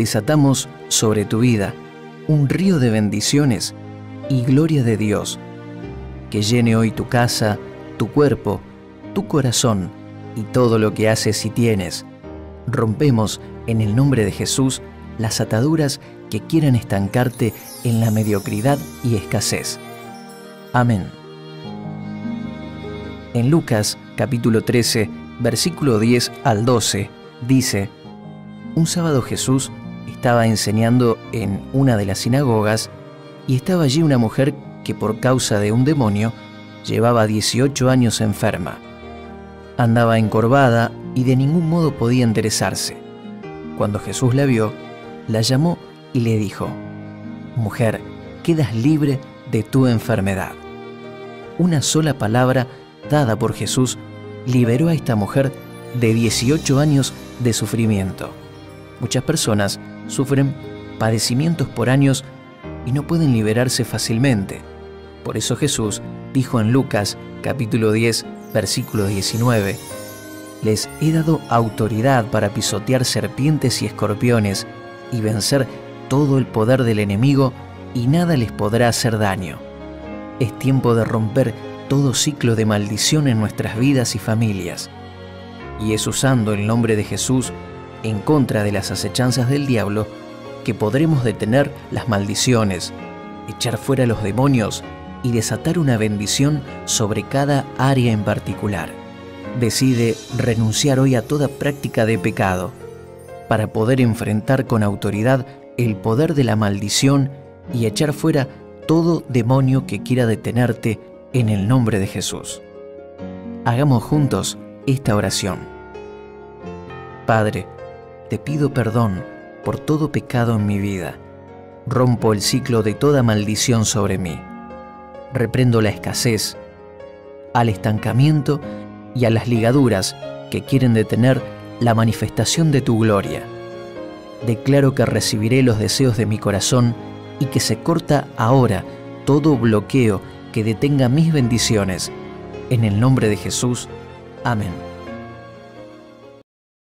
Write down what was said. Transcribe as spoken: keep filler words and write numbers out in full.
desatamos sobre tu vida un río de bendiciones y gloria de Dios, que llene hoy tu casa, tu cuerpo, tu corazón y todo lo que haces y tienes. Rompemos en el nombre de Jesús las ataduras que quieran estancarte en la mediocridad y escasez. Amén. En Lucas capítulo trece, versículo diez al doce, dice: Un sábado Jesús estaba enseñando en una de las sinagogas y estaba allí una mujer que por causa de un demonio llevaba dieciocho años enferma. Andaba encorvada y de ningún modo podía enderezarse. Cuando Jesús la vio, la llamó y le dijo: Mujer, quedas libre de tu enfermedad. Una sola palabra dada por Jesús liberó a esta mujer de dieciocho años de sufrimiento. Muchas personas sufren padecimientos por años y no pueden liberarse fácilmente. Por eso Jesús dijo en Lucas capítulo diez, versículo diecinueve: Les he dado autoridad para pisotear serpientes y escorpiones y vencer todo el poder del enemigo, y nada les podrá hacer daño. Es tiempo de romper todo ciclo de maldición en nuestras vidas y familias. Y es usando el nombre de Jesús en contra de las acechanzas del diablo que podremos detener las maldiciones, echar fuera los demonios y desatar una bendición sobre cada área en particular. Decide renunciar hoy a toda práctica de pecado para poder enfrentar con autoridad el poder de la maldición y echar fuera todo demonio que quiera detenerte en el nombre de Jesús. Hagamos juntos esta oración. Padre, te pido perdón por todo pecado en mi vida. Rompo el ciclo de toda maldición sobre mí. Reprendo la escasez, al estancamiento y a las ligaduras que quieren detener la manifestación de tu gloria. Declaro que recibiré los deseos de mi corazón y que se corta ahora todo bloqueo que detenga mis bendiciones. En el nombre de Jesús. Amén.